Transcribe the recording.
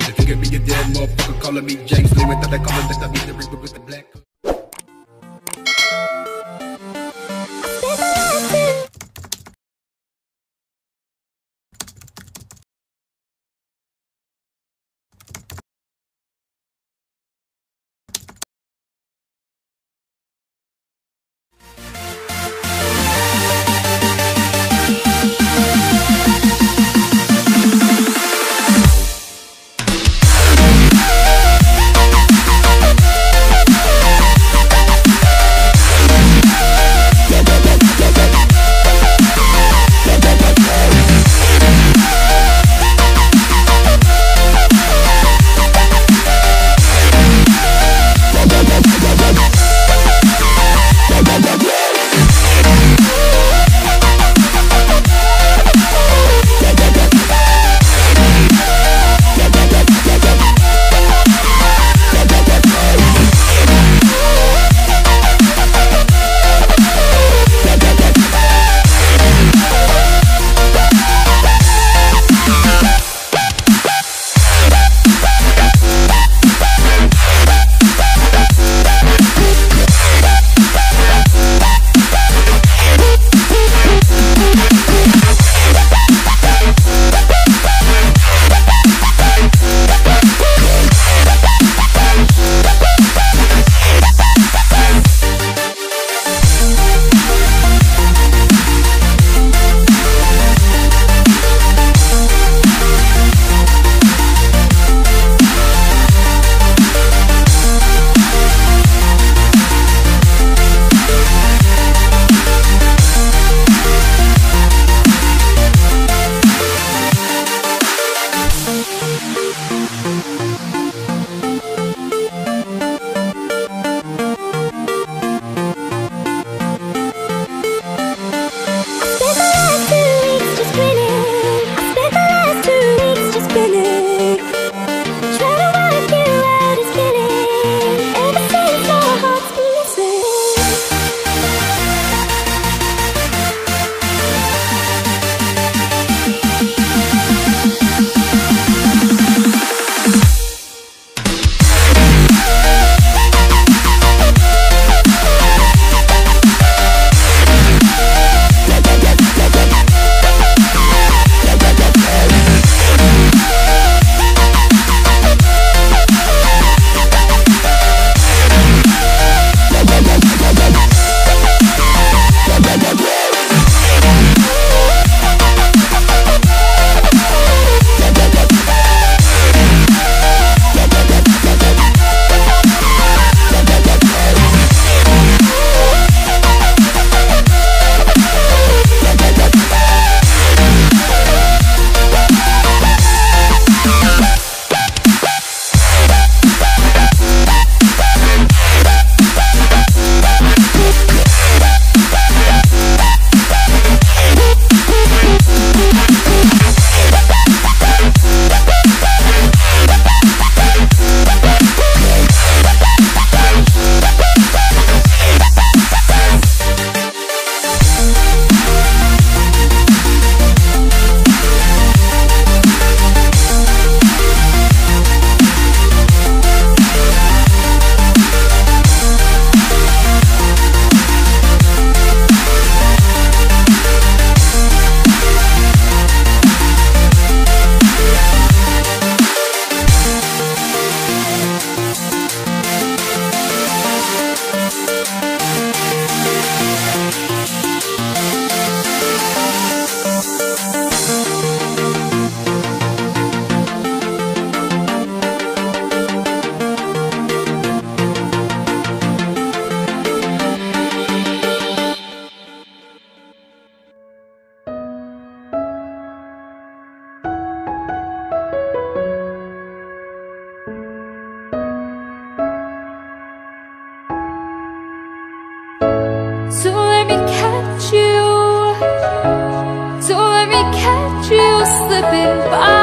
If you could be a dead motherfucker calling me James Lee without that calling that I be the Reaper with the black. Slipping by.